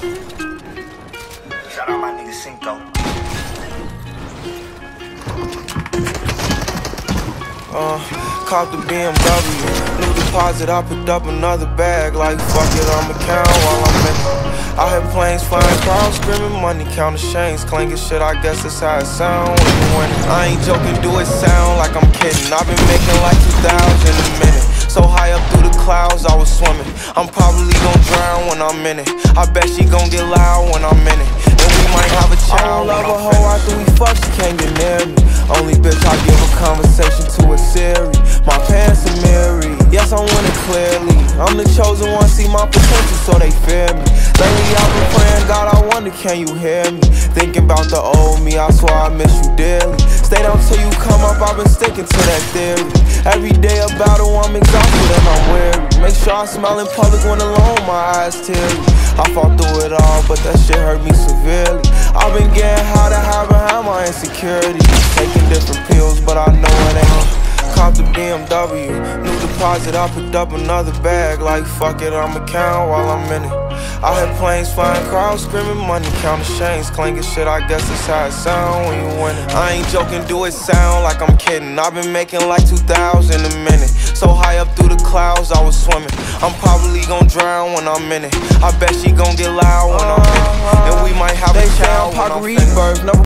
Shout out my nigga Cinco. Caught the BMW. New deposit, I picked up another bag. Like fuck it, I'ma count while I'm in. I hear planes flying, crowds screaming, money counting, chains clanking, shit, I guess that's how it sound when you win. I ain't joking, do it sound like I'm kidding. I've been making like 2,000 a minute. So high up through the clouds, I was swimming. I'm probably gon' drown when I'm in it. I bet she gon' get loud when I'm in it. And we might have a child. I don't love a hoe after we fuck, she can't get near me. Only bitch I give a conversation to a Siri. My pants are married, yes I want it clearly. I'm the chosen one, see my potential, so they fear me. Lately I've been praying, God, I wonder, can you hear me? Thinking about the old me, I swear I miss you dearly. Stay down till you come up, I've been sticking to that theory. Every day a battle, I'm exhausted and I'm weary. Make sure I smile in public when alone, my eyes teary. I fought through it all, but that shit hurt me severely. I've been getting high to hide behind my insecurities. Taking different pills, but I know it ain't. Caught the BMW, new deposit, I picked up another bag. Like fuck it, I'ma count while I'm in it. I heard planes flying, crowds screaming, money counting, chains clanking, shit, I guess that's how it sound when you win it. I ain't joking, do it sound like I'm kidding. I've been making like 2,000 a minute. So high up through the clouds, I was swimming. I'm probably gon' drown when I'm in it. I bet she gon' get loud when I'm in it. And we might have a child when I'm in it.